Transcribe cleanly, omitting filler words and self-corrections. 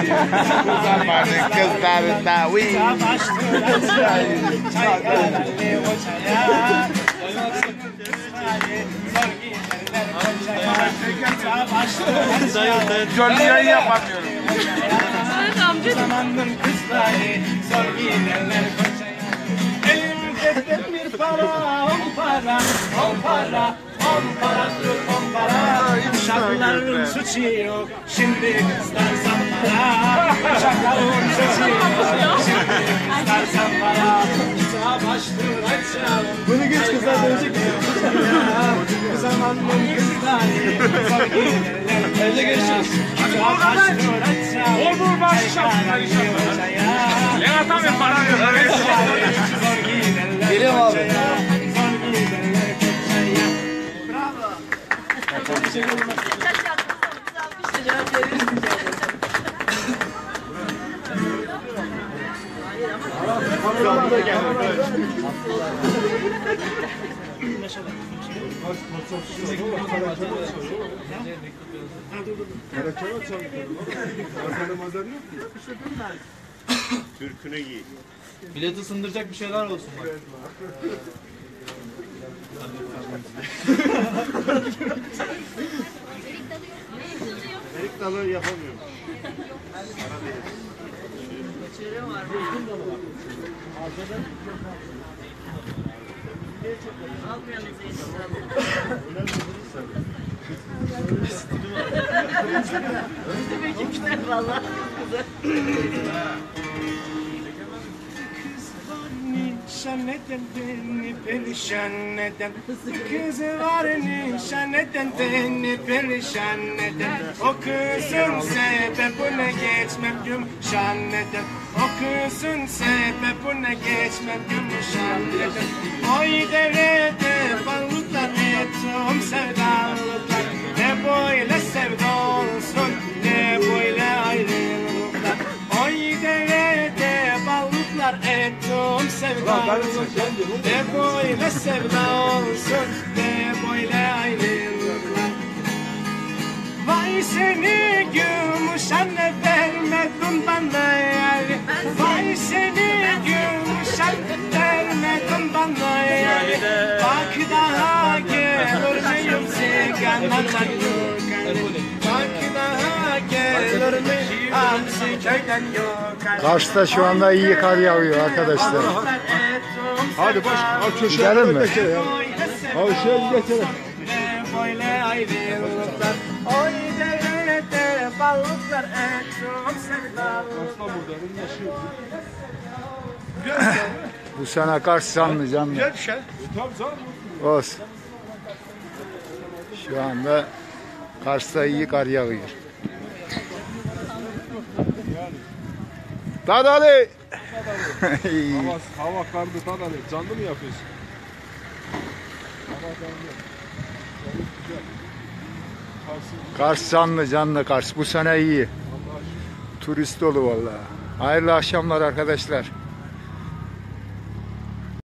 Zamanı kızları davi. Gönlü yayın yapamıyorum. Zamanın kızları zor giyinenler koçaya. Elimde bir para, on para, on para, on paradır, on para. Şakların suçu yok, şimdi kızlar zampara. Şakların suçu yok, şimdi kızlar zampara. Kıza başlıyor açalım. Bunu geç kızlar dönecek mi? Bu zamanın kızları zor giyinenler koçaya. Evde görüşürüz. Kıza başlıyor açalım. Olur başlayalım. Levatam ve para yok. Geliyorum abi. Bravo. Çok güzel olmuş. Güzelmiş. Cevap veririz mi? Türküne giy. Bileti sındıracak bir şeyler olsun bak. Erik dalı yapamıyorum. Çere var. Uzun dalı var. Arkadan almayanızı yetiştiremem. Özlemek yükler valla. Neden beni perişan eden? Kızı var nişan eden, beni perişan eden. O kızın sebebine geçmem gümüşan eden. O kızın sebebine geçmem gümüşan eden. Oy derede balıklar etum sevdalıklar. Ne böyle sevda olsun, ne böyle ayrılıklar. Oy derede balıklar etum sevdalıklar. Ne böyle sevda olsun, ne böyle ayrılıklar. Vay seni gümüş anne vermedin bana yar. Vay seni gümüş anne vermedin bana yar. Bak daha gelir miyim siganlar yok anne. Bak daha gelir miyim siganlar yok anne. Karşıda şu anda iyi kar yağıyor arkadaşlar. Hadi baş, al köşeye getirelim. Al köşeye getirelim. Böyle ayrılıklar, oy derede balıklar, etum sevdalıklar. Bu sene karşı sanmayacağım. Olsun. Şu anda Kars'ta iyi kar yağıyor. Tadali! Hava kardı Tadali. Canlı mı yapıyorsun? Hava canlı. Kars canlı canlı Kars. Bu sene iyi. Turist dolu vallahi. Hayırlı akşamlar arkadaşlar.